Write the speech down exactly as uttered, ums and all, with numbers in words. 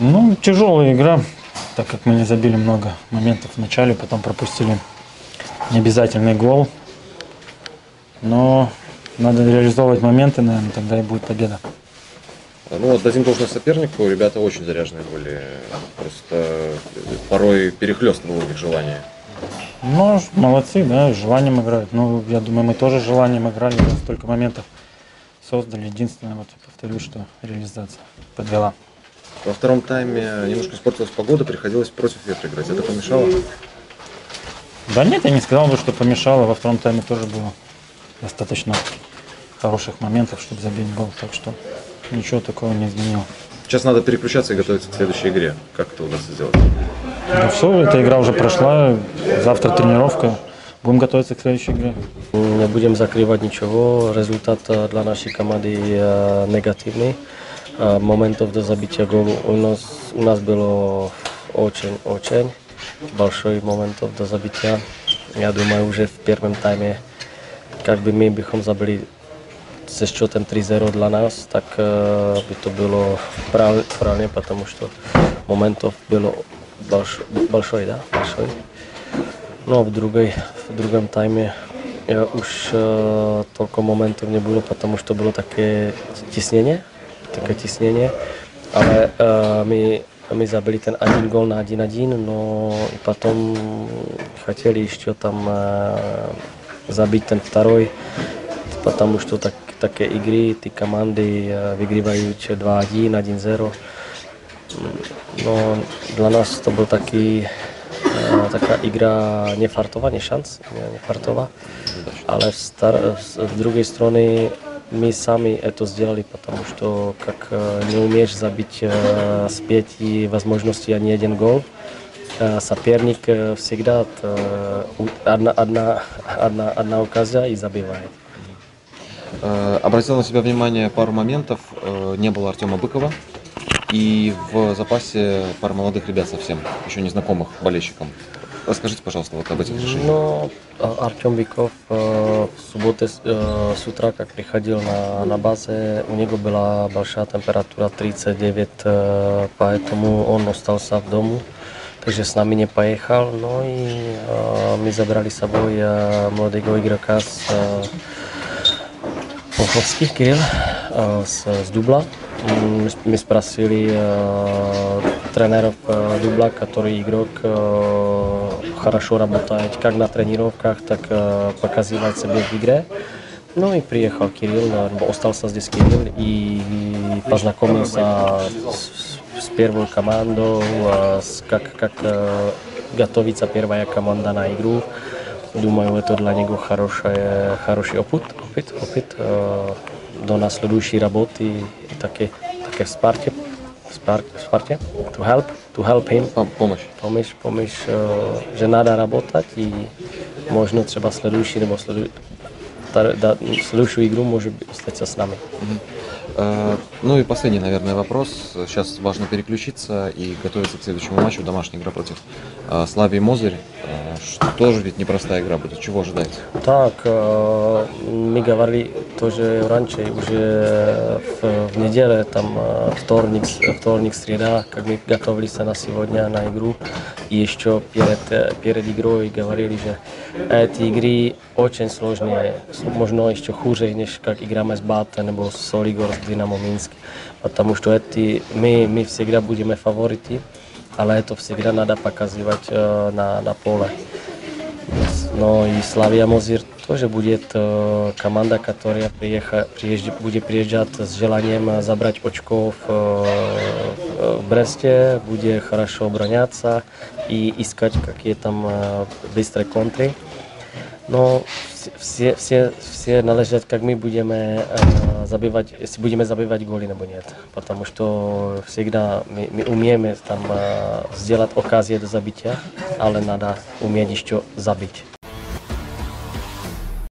Ну, тяжелая игра, так как мы не забили много моментов в начале, потом пропустили необязательный гол. Но надо реализовывать моменты, наверное, тогда и будет победа. Ну, отдадим должное сопернику, ребята очень заряженные были, просто порой перехлёстывало у них желание. Ну, молодцы, да, желанием играют. Ну, я думаю, мы тоже желанием играли, столько моментов создали. Единственное, вот повторюсь, что реализация подвела. Во втором тайме немножко испортилась погода, приходилось против ветра играть. Это помешало? Да нет, я не сказал бы, что помешало. Во втором тайме тоже было достаточно хороших моментов, чтобы забить гол, так что ничего такого не изменило. Сейчас надо переключаться и готовиться к следующей игре. Как это удастся сделать? Да все, эта игра уже прошла. Завтра тренировка. Будем готовиться к следующей игре. Не будем закрывать ничего. Результат для нашей команды негативный. Моментов до забития гола у нас, у нас было очень-очень большой моментов до забития. Я думаю, уже в первом тайме, как бы мы bychom забили со счетом три ноль для нас, так э, бы то было правильно, потому что моментов было больш, большой, да, большой. Но в, другой, в другом тайме я уж э, только моментов не было, потому что было такое теснение, такое теснение. Але э, мы, мы забили ten один гол на один-один, но и потом хотели еще там э, забить ten второй, потому что так, такие игры, эти команды выигрывают два-один, один-ноль. Но для нас это была такая игра не фартова, не шанс, не фартова. Але в, стар, в другой стороне мы сами это сделали, потому что как не умеешь забить с пяти возможностей ни один гол, соперник всегда одна, одна, одна, одна указа и забивает. Обратил на себя внимание пару моментов, не было Артёма Быкова, и в запасе пара молодых ребят совсем, еще незнакомых болельщикам. Расскажите, пожалуйста, вот об этих решениях. Ну, Артём Виков в субботу с утра, как приходил на, на базе, у него была большая температура тридцать девять, поэтому он остался в дому, takže с нами не поехал, но и мы забрали с собой молодого игрока с... Pochovský Kirill z, z Dubla. My sprasili uh, trenérov uh, Dubla, ktorý igrok хорошо uh, работает как на тренировках, так uh, показывает себя в игре. Ну и приехал Кирилл, остался здесь Кирилл и познакомился с, с первой командой, uh, с, как, как uh, готовится первая команда на игру. Думаю, это для него хороший, хороший опыт, опыт, опыт э, до наследующей работы и таки, таки в спарте, в спарте, в спарте, to help, to help him, помощь, помощь, помощь, э, же надо работать и можно třeba следующий, nebo следующий, та, да, следующую игру может остаться с нами. Ну и последний, наверное, вопрос. Сейчас важно переключиться и готовиться к следующему матчу. Домашняя игра против Славии Мозырь. Тоже ведь непростая игра будет. Чего ожидать? Так, мы говорили тоже раньше, уже в неделе, там вторник, вторник, среда, как мы готовились на сегодня на игру. И еще перед, перед игрой говорили, что эти игры очень сложные, можно еще хуже, неж как играем с БАТЭ, nebo Солигорск, Динамо-Минск, потому что эти, мы, мы всегда будем фавориты, ale это всегда надо показывать э, на, на поле. Но и Славия Мозырь тоже будет э, команда, которая приеха, приезж, будет приезжать с желанием забрать очков э, в Бресте, будет хорошо обороняться и искать какие там э, быстрые контры. Но все, все, все належат, как мы будем э, забивать, если будем забивать голи, либо нет. Потому что всегда мы, мы умеем там, э, сделать оказию до забития, але надо уметь еще забить.